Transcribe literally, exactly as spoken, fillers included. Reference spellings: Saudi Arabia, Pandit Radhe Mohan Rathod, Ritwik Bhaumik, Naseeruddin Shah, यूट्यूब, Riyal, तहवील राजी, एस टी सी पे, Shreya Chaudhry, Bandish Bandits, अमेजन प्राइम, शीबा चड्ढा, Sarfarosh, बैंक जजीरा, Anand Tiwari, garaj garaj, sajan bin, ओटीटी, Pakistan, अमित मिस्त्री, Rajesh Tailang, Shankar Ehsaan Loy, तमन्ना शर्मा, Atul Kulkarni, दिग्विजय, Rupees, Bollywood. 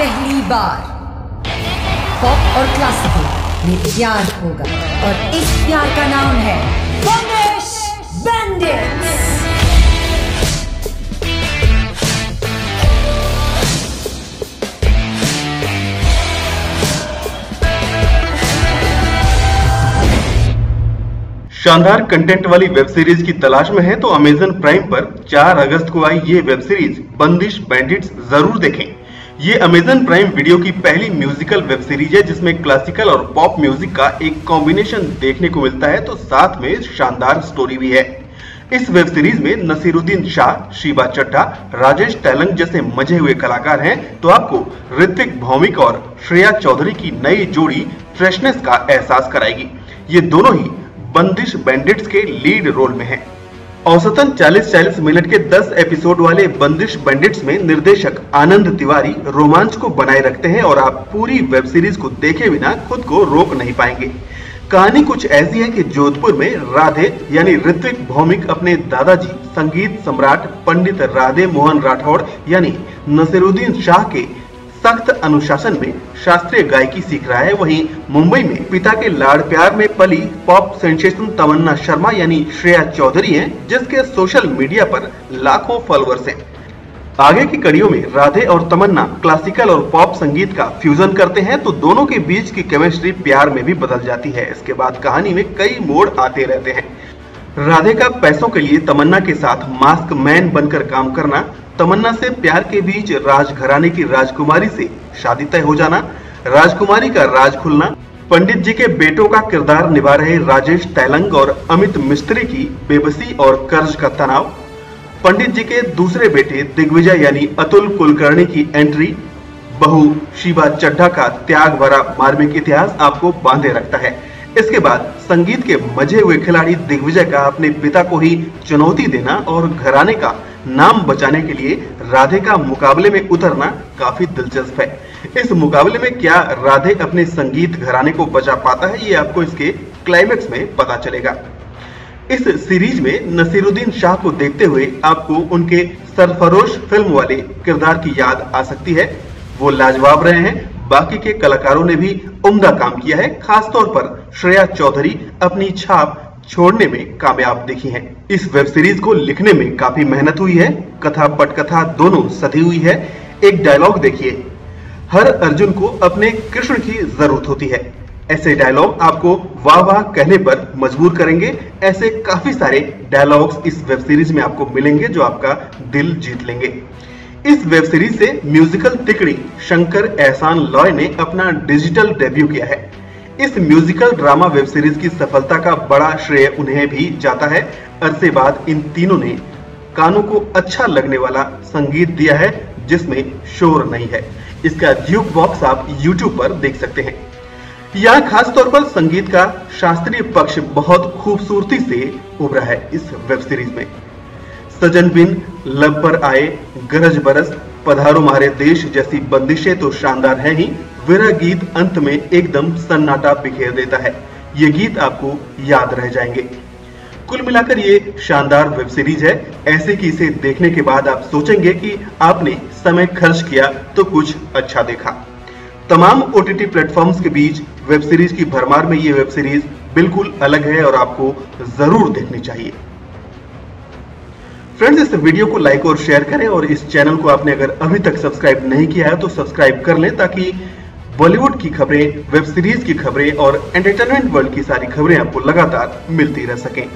पहली बार पॉप और क्लासिकल में प्यार होगा और इस प्यार का नाम है बंदिश बैंडिट्स। शानदार कंटेंट वाली वेब सीरीज की तलाश में है तो अमेजन प्राइम पर चार अगस्त को आई ये वेब सीरीज बंदिश बैंडिट्स जरूर देखें। ये अमेजन प्राइम वीडियो की पहली म्यूजिकल वेब सीरीज है जिसमें क्लासिकल और पॉप म्यूजिक का एक कॉम्बिनेशन देखने को मिलता है तो साथ में शानदार स्टोरी भी है। इस वेब सीरीज में नसीरुद्दीन शाह, शीबा चड्ढा, राजेश तैलंग जैसे मजे हुए कलाकार हैं तो आपको ऋत्विक भौमिक और श्रेया चौधरी की नई जोड़ी फ्रेशनेस का एहसास कराएगी। ये दोनों ही बंदिश बैंडिट्स के लीड रोल में हैं। औसतन चालीस चालीस मिनट के दस एपिसोड वाले बंदिश बैंडिट्स में निर्देशक आनंद तिवारी रोमांच को बनाए रखते हैं और आप पूरी वेब सीरीज को देखे बिना खुद को रोक नहीं पाएंगे। कहानी कुछ ऐसी है कि जोधपुर में राधे यानी ऋत्विक भौमिक अपने दादाजी संगीत सम्राट पंडित राधे मोहन राठौड़ यानी नसीरुद्दीन शाह के सख्त अनुशासन में शास्त्रीय गायकी सीख रहा है। वहीं मुंबई में पिता के लाड़ प्यार में पली पॉप सेंसेशन तमन्ना शर्मा यानी श्रेया चौधरी हैं, जिसके सोशल मीडिया पर लाखों फॉलोअर्स हैं। आगे की कड़ियों में राधे और तमन्ना क्लासिकल और पॉप संगीत का फ्यूजन करते हैं तो दोनों के बीच की केमिस्ट्री प्यार में भी बदल जाती है। इसके बाद कहानी में कई मोड़ आते रहते हैं। राधे का पैसों के लिए तमन्ना के साथ मास्क मैन बनकर काम करना, तमन्ना से प्यार के बीच राजघराने की राजकुमारी से शादी तय हो जाना, राजकुमारी का राज खुलना, पंडित जी के बेटों का किरदार निभा रहे राजेश तैलंग और अमित मिस्त्री की बेबसी और कर्ज का तनाव, पंडित जी के दूसरे बेटे दिग्विजय यानी अतुल कुलकर्णी की एंट्री, बहू शीबा चड्ढा का त्याग भरा मार्मिक इतिहास आपको बांधे रखता है। इसके बाद संगीत के मजे हुए खिलाड़ी दिग्विजय का अपने पिता को ही चुनौती देना और घराने का नाम बचाने के लिए राधे का मुकाबले में उतरना काफी दिलचस्प है। इस मुकाबले में क्या राधे अपने संगीत घराने को बचा पाता है ये आपको इसके क्लाइमेक्स में पता चलेगा। इस सीरीज में नसीरुद्दीन शाह को देखते हुए आपको उनके सरफरोश फिल्म वाले किरदार की याद आ सकती है। वो लाजवाब रहे हैं। बाकी के कलाकारों ने भी उम्दा काम किया है। खासतौर पर श्रेया चौधरी अपनी छाप छोड़ने में कामयाब दिखी हैं। इस वेब सीरीज को लिखने में काफी मेहनत हुई है। कथा पटकथा दोनों सधी हुई है। एक डायलॉग देखिए, हर अर्जुन को अपने कृष्ण की जरूरत होती है। ऐसे डायलॉग आपको वाह वाह कहने पर मजबूर करेंगे। ऐसे काफी सारे डायलॉग्स इस वेब सीरीज में आपको मिलेंगे जो आपका दिल जीत लेंगे। इस वेब सीरीज से म्यूजिकल तिकड़ी शंकर एहसान लॉय ने अपना डिजिटल डेब्यू किया है। इस म्यूजिकल ड्रामा वेब सीरीज की सफलता का बड़ा श्रेय उन्हें भी जाता है। अरसे बाद इन तीनों ने कानों को अच्छा लगने वाला संगीत दिया है जिसमें शोर नहीं है। इसका ड्यूक बॉक्स आप यूट्यूब पर देख सकते हैं। यहाँ खासतौर पर संगीत का शास्त्रीय पक्ष बहुत खूबसूरती से उभरा है इस वेब सीरीज में। सजन बिन, लब पर आए, गरज गरज, पधारो मारे देश जैसी बंदिशें तो शानदार हैं ही, विरह गीत अंत में एकदम सन्नाटा बिखेर देता है। ये गीत आपको याद रह जाएंगे। कुल मिलाकर ये शानदार वेब सीरीज है। ऐसे कि इसे देखने के बाद आप सोचेंगे कि आपने समय खर्च किया तो कुछ अच्छा देखा। तमाम ओटीटी प्लेटफॉर्म्स के बीच वेब सीरीज की भरमार में ये वेब सीरीज बिल्कुल अलग है और आपको जरूर देखनी चाहिए। फ्रेंड्स, इस वीडियो को लाइक और शेयर करें और इस चैनल को आपने अगर अभी तक सब्सक्राइब नहीं किया है तो सब्सक्राइब कर लें ताकि बॉलीवुड की खबरें, वेब सीरीज की खबरें और एंटरटेनमेंट वर्ल्ड की सारी खबरें आपको लगातार मिलती रह सकें।